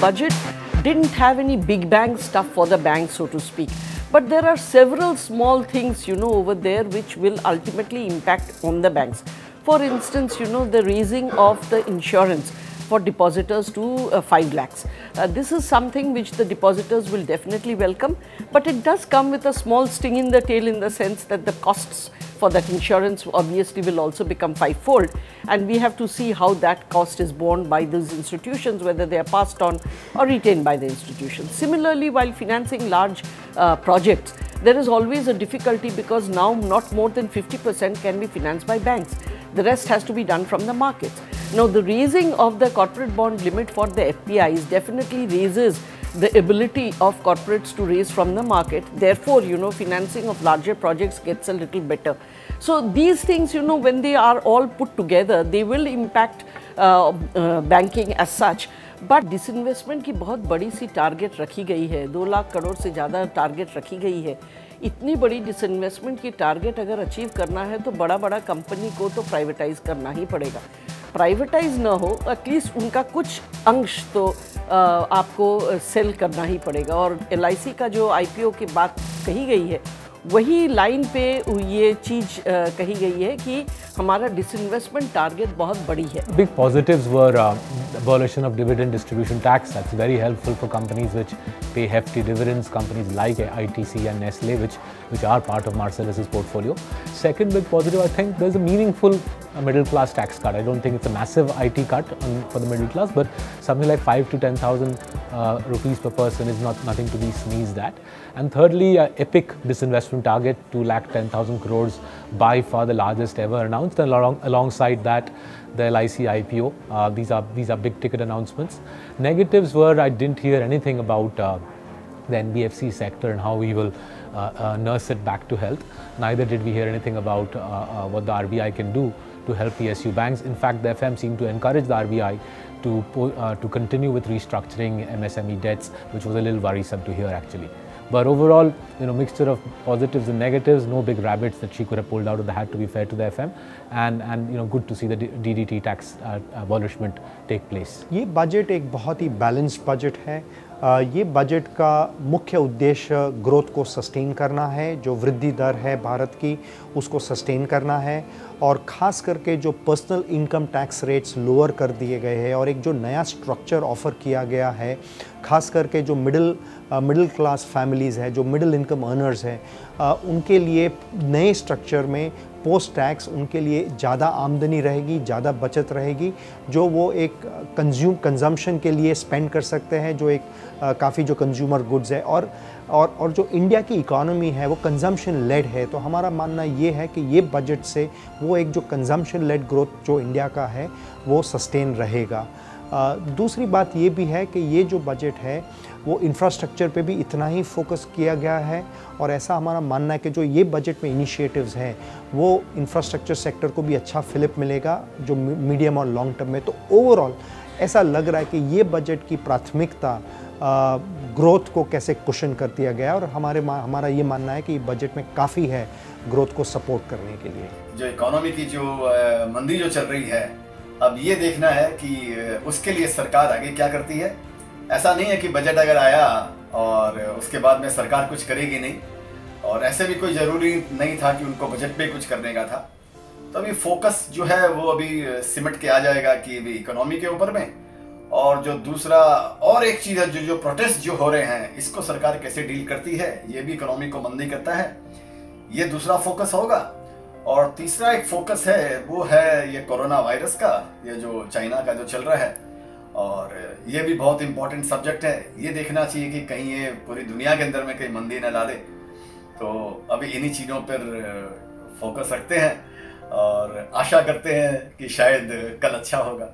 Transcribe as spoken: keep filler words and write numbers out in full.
budget didn't have any big bang stuff for the bank, so to speak. But there are several small things, you know, over there which will ultimately impact on the banks. For instance, you know, the raising of the insurance for depositors to uh, five lakhs. Uh, this is something which the depositors will definitely welcome, but it does come with a small sting in the tail in the sense that the costs for that insurance obviously will also become fivefold, and we have to see how that cost is borne by these institutions, whether they are passed on or retained by the institutions. Similarly, while financing large uh, projects, there is always a difficulty because now not more than fifty percent can be financed by banks. The rest has to be done from the markets. Now, the raising of the corporate bond limit for the F P Is definitely raises the ability of corporates to raise from the market. Therefore, you know, financing of larger projects gets a little better. So these things, you know, when they are all put together, they will impact uh, uh, banking as such. But disinvestment की बहुत बड़ी सी target रखी गई है, दो लाख करोड़ से ज़्यादा target रखी गई है। इतनी बड़ी डिसइन्वेस्टमेंट की टारगेट अगर अचीव करना है तो बड़ा बड़ा कंपनी को तो प्राइवेटाइज करना ही पड़ेगा। प्राइवेटाइज ना हो, एटलीस्ट उनका कुछ अंश तो आ, आपको सेल करना ही पड़ेगा। और एल आई सी का जो आई पी ओ की बात कही गई है, वही लाइन पे ये चीज़ आ, कही गई है कि हमारा डिसइन्वेस्टमेंट टारगेट बहुत बड़ी है। Big positives were abolition of dividend distribution tax. That's very helpful for companies which pay hefty dividends, companies like I T C and Nestle, which which are part of Marcellus's portfolio. Second big positive, I think there's a meaningful middle class tax cut. I don't think it's a massive I T cut on, for the middle class, but something like five to ten thousand uh, rupees per person is not nothing to be sneezed at. And thirdly, uh, epic disinvestment target, two lakh ten thousand crores, by far the largest ever announced, and along, alongside that, the L I C I P O. Uh, these are these are big ticket announcements. Negatives were I didn't hear anything about uh, the N B F C sector and how we will uh, uh, nurse it back to health. Neither did we hear anything about uh, uh, what the R B I can do to help P S U banks. In fact, the F M seemed to encourage the R B I to uh, to continue with restructuring M S M E debts, which was a little worrisome to hear actually. But overall, you know, mixture of positives and negatives, no big rabbits that she could have pulled out of the hat, to be fair to the F M, and and you know, good to see the D D T tax uh, abolishment take place. ये budget एक बहुत ही balanced budget है। ये budget का मुख्य उद्देश्य growth को sustain करना है, जो वृद्धि दर है भारत की उसको सस्टेन करना है, और ख़ास करके जो personal income tax rates lower कर दिए गए हैं और एक जो नया स्ट्रक्चर ऑफ़र किया गया है, ख़ास करके जो मिडिल मिडिल क्लास फैमिलीज़ है, जो मिडिल इनकम अर्नर्स हैं, उनके लिए नए स्ट्रक्चर में पोस्ट टैक्स उनके लिए ज़्यादा आमदनी रहेगी, ज़्यादा बचत रहेगी, जो वो एक कंज्यूम कंजम्पशन के लिए स्पेंड कर सकते हैं, जो एक काफ़ी जो कंज्यूमर गुड्स है। और और और जो इंडिया की इकोनॉमी है वो कंजम्पशन लेड है, तो हमारा मानना ये है कि ये बजट से वो एक जो कंजम्पशन लेड ग्रोथ जो इंडिया का है वो सस्टेन रहेगा। आ, दूसरी बात ये भी है कि ये जो बजट है वो इंफ्रास्ट्रक्चर पे भी इतना ही फोकस किया गया है, और ऐसा हमारा मानना है कि जो ये बजट में इनिशिएटिव्स हैं वो इंफ्रास्ट्रक्चर सेक्टर को भी अच्छा फिलिप मिलेगा जो मीडियम और लॉन्ग टर्म में। तो ओवरऑल ऐसा लग रहा है कि ये बजट की प्राथमिकता ग्रोथ को कैसे कुशन कर दिया गया, और हमारे हमारा ये मानना है कि बजट में काफ़ी है ग्रोथ को सपोर्ट करने के लिए। जो इकोनॉमी की जो मंदी जो चल रही है, अब ये देखना है कि उसके लिए सरकार आगे क्या करती है। ऐसा नहीं है कि बजट अगर आया और उसके बाद में सरकार कुछ करेगी नहीं, और ऐसे भी कोई ज़रूरी नहीं था कि उनको बजट पे कुछ करने का था। तो अभी फोकस जो है वो अभी सिमट के आ जाएगा कि अभी इकोनॉमी के ऊपर में, और जो दूसरा और एक चीज़ है जो जो प्रोटेस्ट जो हो रहे हैं इसको सरकार कैसे डील करती है, ये भी इकोनॉमी को मंदी करता है, ये दूसरा फोकस होगा। और तीसरा एक फोकस है वो है ये कोरोना वायरस का, ये जो चाइना का जो चल रहा है, और ये भी बहुत इम्पोर्टेंट सब्जेक्ट है। ये देखना चाहिए कि कहीं ये पूरी दुनिया के अंदर में कहीं मंदी ना ला दे, तो अभी इन्हीं चीज़ों पर फोकस रखते हैं और आशा करते हैं कि शायद कल अच्छा होगा।